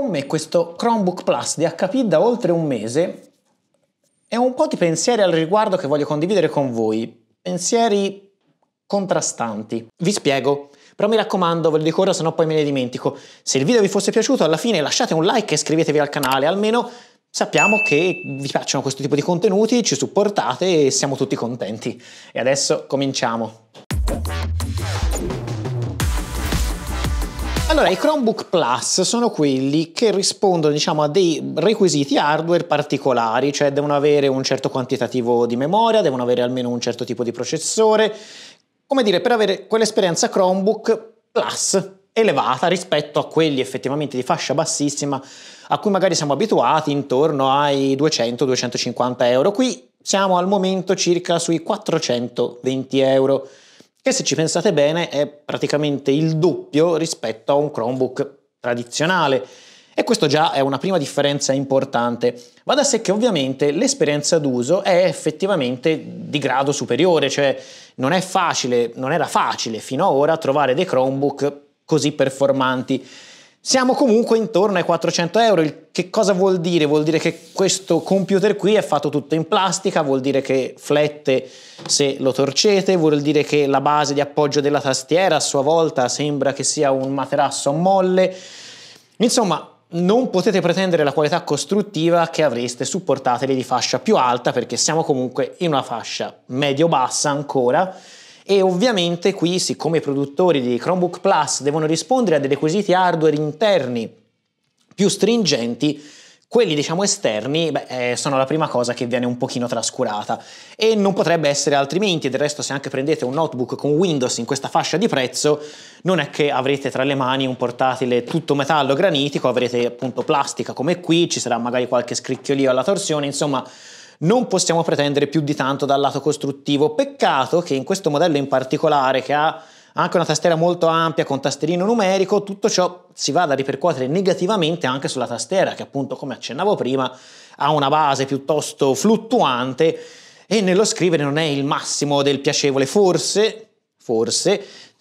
con me questo Chromebook Plus di HP da oltre un mese e un po' di pensieri al riguardo che voglio condividere con voi, pensieri contrastanti. Vi spiego, però mi raccomando, ve lo dico ora, sennò poi me ne dimentico. Se il video vi fosse piaciuto, alla fine lasciate un like e iscrivetevi al canale, almeno sappiamo che vi piacciono questo tipo di contenuti, ci supportate e siamo tutti contenti. E adesso cominciamo. Allora, i Chromebook Plus sono quelli che rispondono, diciamo, a dei requisiti hardware particolari, cioè devono avere un certo quantitativo di memoria, devono avere almeno un certo tipo di processore, come dire, per avere quell'esperienza Chromebook Plus elevata rispetto a quelli effettivamente di fascia bassissima a cui magari siamo abituati, intorno ai 200-250 euro. Qui siamo al momento circa sui 420 euro. Che se ci pensate bene è praticamente il doppio rispetto a un Chromebook tradizionale, e questo già è una prima differenza importante. Va da sé che ovviamente l'esperienza d'uso è effettivamente di grado superiore, cioè non era facile fino ad ora trovare dei Chromebook così performanti. Siamo comunque intorno ai 400 euro, che cosa vuol dire? Vuol dire che questo computer qui è fatto tutto in plastica, vuol dire che flette se lo torcete, vuol dire che la base di appoggio della tastiera a sua volta sembra che sia un materasso a molle. Insomma, non potete pretendere la qualità costruttiva che avreste su portatili di fascia più alta, perché siamo comunque in una fascia medio-bassa ancora. E ovviamente qui, siccome i produttori di Chromebook Plus devono rispondere a dei requisiti hardware interni più stringenti, quelli diciamo esterni sono la prima cosa che viene un pochino trascurata, e non potrebbe essere altrimenti. Del resto, se anche prendete un notebook con Windows in questa fascia di prezzo, non è che avrete tra le mani un portatile tutto metallo granitico, avrete appunto plastica come qui, ci sarà magari qualche scricchiolio alla torsione, insomma non possiamo pretendere più di tanto dal lato costruttivo. Peccato che in questo modello in particolare, che ha anche una tastiera molto ampia con tastierino numerico, tutto ciò si vada a ripercuotere negativamente anche sulla tastiera, che appunto, come accennavo prima, ha una base piuttosto fluttuante e nello scrivere non è il massimo del piacevole. Forse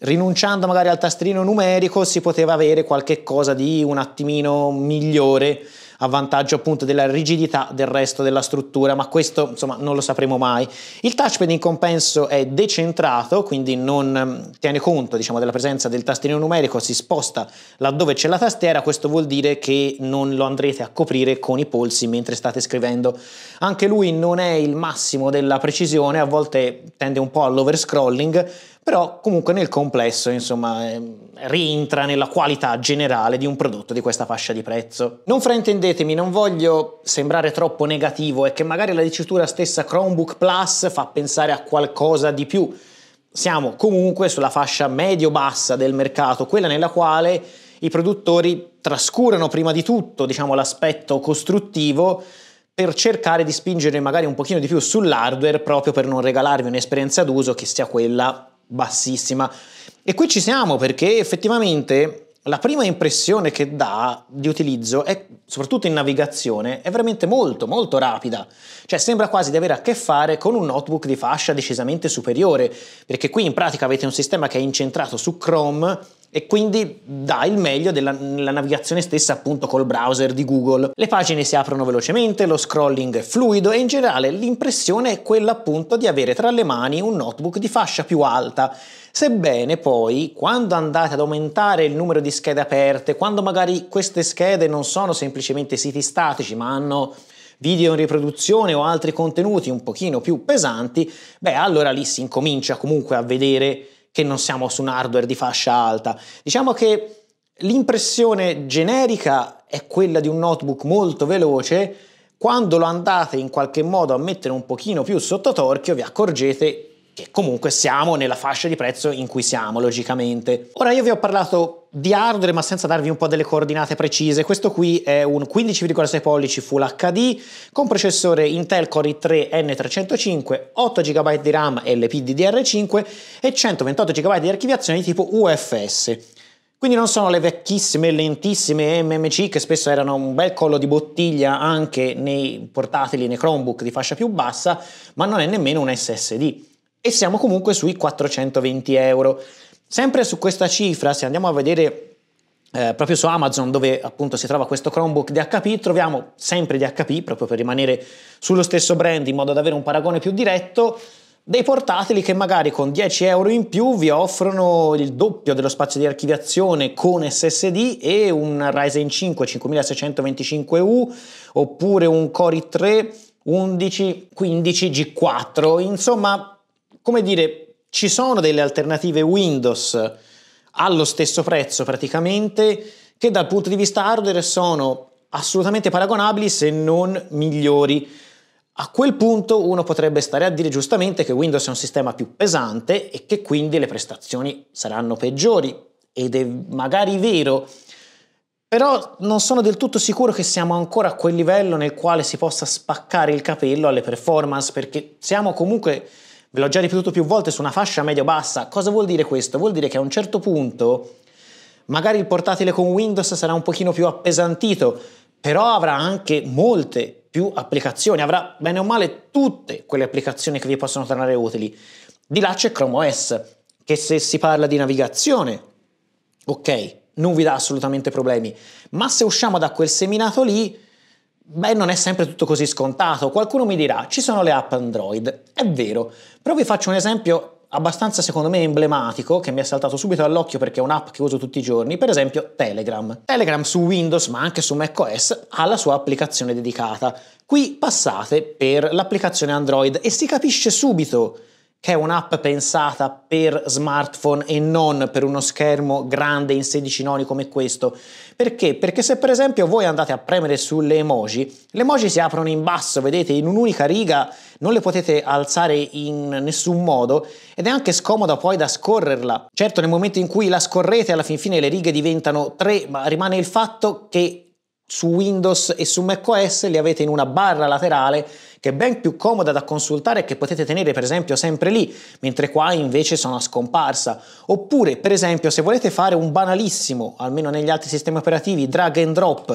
rinunciando magari al tastierino numerico si poteva avere qualche cosa di un attimino migliore, a vantaggio appunto della rigidità del resto della struttura, ma questo insomma non lo sapremo mai. Il touchpad in compenso è decentrato, quindi non tiene conto, diciamo, della presenza del tastierino numerico, si sposta laddove c'è la tastiera. Questo vuol dire che non lo andrete a coprire con i polsi mentre state scrivendo. Anche lui non è il massimo della precisione, a volte tende un po' all'overscrolling, però comunque nel complesso, insomma, rientra nella qualità generale di un prodotto di questa fascia di prezzo. Non fraintendetemi, non voglio sembrare troppo negativo, è che magari la dicitura stessa Chromebook Plus fa pensare a qualcosa di più. Siamo comunque sulla fascia medio-bassa del mercato, quella nella quale i produttori trascurano prima di tutto, diciamo, l'aspetto costruttivo, per cercare di spingere magari un pochino di più sull'hardware, proprio per non regalarvi un'esperienza d'uso che sia quella bassissima. E qui ci siamo, perché effettivamente la prima impressione che dà di utilizzo, è soprattutto in navigazione, è veramente molto rapida, cioè sembra quasi di avere a che fare con un notebook di fascia decisamente superiore, perché qui in pratica avete un sistema che è incentrato su Chrome e quindi dà il meglio della navigazione stessa, appunto col browser di Google. Le pagine si aprono velocemente, lo scrolling è fluido e in generale l'impressione è quella appunto di avere tra le mani un notebook di fascia più alta. Sebbene poi, quando andate ad aumentare il numero di schede aperte, quando magari queste schede non sono semplicemente siti statici ma hanno video in riproduzione o altri contenuti un pochino più pesanti, allora lì si incomincia comunque a vedere che non siamo su un hardware di fascia alta. Diciamo che l'impressione generica è quella di un notebook molto veloce. Quando lo andate in qualche modo a mettere un pochino più sotto torchio, vi accorgete che comunque siamo nella fascia di prezzo in cui siamo, logicamente. Ora, io vi ho parlato di hardware ma senza darvi un po' delle coordinate precise. Questo qui è un 15,6 pollici Full HD con processore Intel Core i3-N305, 8 GB di RAM LPDDR5 e 128 GB di archiviazione di tipo UFS. Quindi non sono le vecchissime, lentissime MMC che spesso erano un bel collo di bottiglia anche nei portatili, nei Chromebook di fascia più bassa, ma non è nemmeno un SSD. E siamo comunque sui 420 euro. Sempre su questa cifra, se andiamo a vedere proprio su Amazon, dove appunto si trova questo Chromebook di HP, troviamo sempre di HP, proprio per rimanere sullo stesso brand in modo da avere un paragone più diretto, dei portatili che magari con 10 euro in più vi offrono il doppio dello spazio di archiviazione con SSD e un Ryzen 5 5625U oppure un Core i3 1115G4. Insomma, come dire, ci sono delle alternative Windows allo stesso prezzo praticamente, che dal punto di vista hardware sono assolutamente paragonabili se non migliori. A quel punto uno potrebbe stare a dire giustamente che Windows è un sistema più pesante e che quindi le prestazioni saranno peggiori, ed è magari vero, però non sono del tutto sicuro che siamo ancora a quel livello nel quale si possa spaccare il capello alle performance, perché siamo comunque, ve l'ho già ripetuto più volte, su una fascia medio-bassa. Cosa vuol dire questo? Vuol dire che a un certo punto magari il portatile con Windows sarà un pochino più appesantito, però avrà anche molte più applicazioni, avrà bene o male tutte quelle applicazioni che vi possono tornare utili. Di là c'è Chrome OS, che se si parla di navigazione, ok, non vi dà assolutamente problemi, ma se usciamo da quel seminato lì, beh, non è sempre tutto così scontato. Qualcuno mi dirà, ci sono le app Android, è vero, però vi faccio un esempio abbastanza, secondo me, emblematico, che mi è saltato subito all'occhio perché è un'app che uso tutti i giorni, per esempio Telegram. Telegram su Windows, ma anche su macOS, ha la sua applicazione dedicata. Qui passate per l'applicazione Android e si capisce subito che è un'app pensata per smartphone e non per uno schermo grande in 16 noni come questo. Perché? Perché se per esempio voi andate a premere sulle emoji, le emoji si aprono in basso, vedete, in un'unica riga, non le potete alzare in nessun modo ed è anche scomoda poi da scorrerla. Certo, nel momento in cui la scorrete alla fin fine le righe diventano 3, ma rimane il fatto che su Windows e su macOS li avete in una barra laterale che è ben più comoda da consultare e che potete tenere per esempio sempre lì, mentre qua invece sono a scomparsa. Oppure per esempio se volete fare un banalissimo, almeno negli altri sistemi operativi, drag and drop,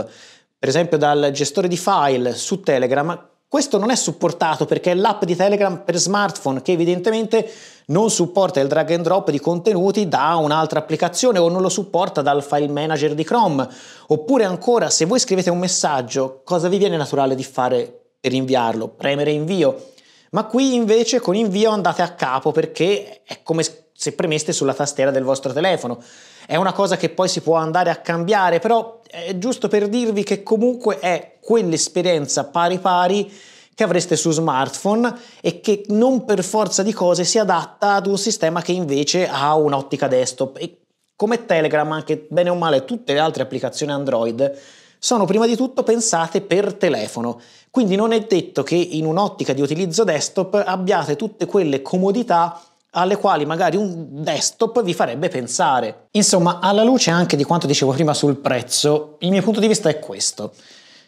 per esempio dal gestore di file su Telegram, questo non è supportato perché è l'app di Telegram per smartphone che evidentemente non supporta il drag and drop di contenuti da un'altra applicazione o non lo supporta dal file manager di Chrome. Oppure ancora, se voi scrivete un messaggio, cosa vi viene naturale di fare per inviarlo? Premere invio. Ma qui invece con invio andate a capo perché è come se premeste sulla tastiera del vostro telefono. È una cosa che poi si può andare a cambiare, però è giusto per dirvi che comunque è quell'esperienza pari pari che avreste su smartphone e che non per forza di cose si adatta ad un sistema che invece ha un'ottica desktop. E come Telegram, anche bene o male tutte le altre applicazioni Android sono prima di tutto pensate per telefono, quindi non è detto che in un'ottica di utilizzo desktop abbiate tutte quelle comodità alle quali magari un desktop vi farebbe pensare. Insomma, alla luce anche di quanto dicevo prima sul prezzo, il mio punto di vista è questo.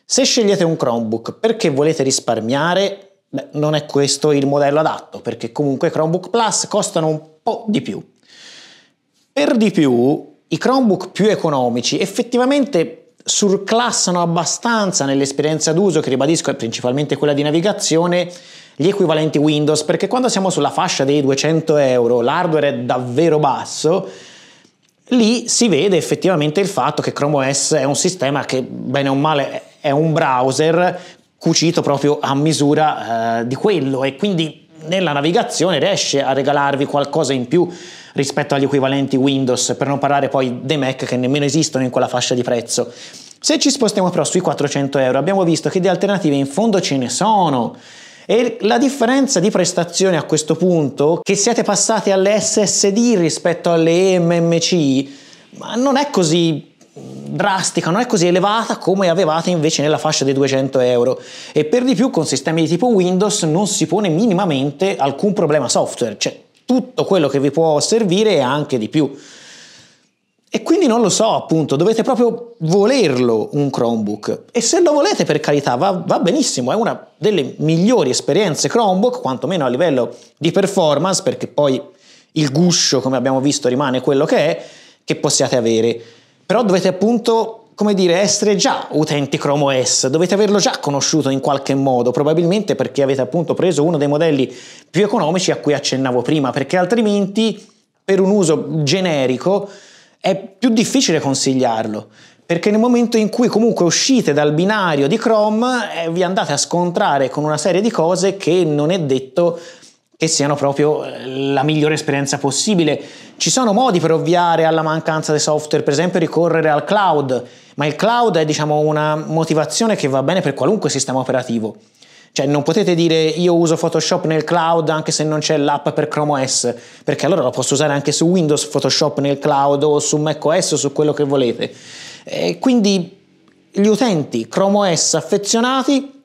Se scegliete un Chromebook perché volete risparmiare, beh, non è questo il modello adatto, perché comunque i Chromebook Plus costano un po' di più. Per di più, i Chromebook più economici effettivamente surclassano abbastanza nell'esperienza d'uso, che ribadisco è principalmente quella di navigazione, gli equivalenti Windows, perché quando siamo sulla fascia dei 200 euro, l'hardware è davvero basso. Lì si vede effettivamente il fatto che Chrome OS è un sistema che bene o male è un browser cucito proprio a misura di quello, e quindi nella navigazione riesce a regalarvi qualcosa in più rispetto agli equivalenti Windows, per non parlare poi dei Mac che nemmeno esistono in quella fascia di prezzo. Se ci spostiamo però sui 400 euro abbiamo visto che di alternative in fondo ce ne sono, e la differenza di prestazione a questo punto, che siete passati alle SSD rispetto alle MMC, ma non è così drastica, non è così elevata come avevate invece nella fascia dei 200 euro, e per di più con sistemi di tipo Windows non si pone minimamente alcun problema software, cioè tutto quello che vi può servire e anche di più. E quindi non lo so, appunto, dovete proprio volerlo un Chromebook, e se lo volete, per carità, va benissimo, è una delle migliori esperienze Chromebook, quantomeno a livello di performance, perché poi il guscio, come abbiamo visto, rimane quello che è, che possiate avere. Però dovete appunto, come dire, essere già utenti Chrome OS, dovete averlo già conosciuto in qualche modo, probabilmente perché avete appunto preso uno dei modelli più economici a cui accennavo prima, perché altrimenti per un uso generico è più difficile consigliarlo, perché nel momento in cui comunque uscite dal binario di Chrome vi andate a scontrare con una serie di cose che non è detto che siano proprio la migliore esperienza possibile. Ci sono modi per ovviare alla mancanza di software, per esempio ricorrere al cloud, ma il cloud è, diciamo, una motivazione che va bene per qualunque sistema operativo. Cioè non potete dire io uso Photoshop nel cloud anche se non c'è l'app per Chrome OS, perché allora lo posso usare anche su Windows Photoshop nel cloud o su macOS o su quello che volete. E quindi gli utenti Chrome OS affezionati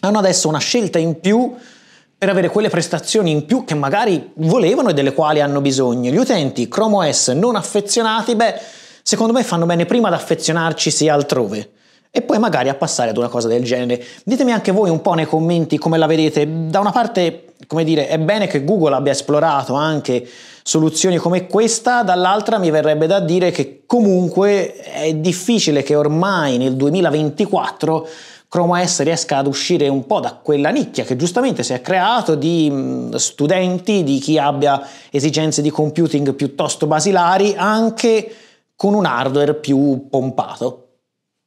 hanno adesso una scelta in più per avere quelle prestazioni in più che magari volevano e delle quali hanno bisogno. Gli utenti Chrome OS non affezionati, beh, secondo me fanno bene prima ad affezionarcisi altrove e poi magari a passare ad una cosa del genere. Ditemi anche voi un po' nei commenti come la vedete. Da una parte, come dire, è bene che Google abbia esplorato anche soluzioni come questa, dall'altra mi verrebbe da dire che comunque è difficile che ormai nel 2024 Chrome OS riesca ad uscire un po' da quella nicchia che giustamente si è creato di studenti, di chi abbia esigenze di computing piuttosto basilari, anche con un hardware più pompato.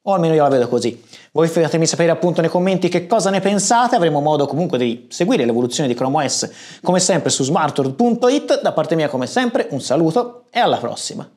O almeno io la vedo così. Voi fatemi sapere appunto nei commenti che cosa ne pensate, avremo modo comunque di seguire l'evoluzione di Chrome OS come sempre su smartword.it. Da parte mia come sempre un saluto e alla prossima!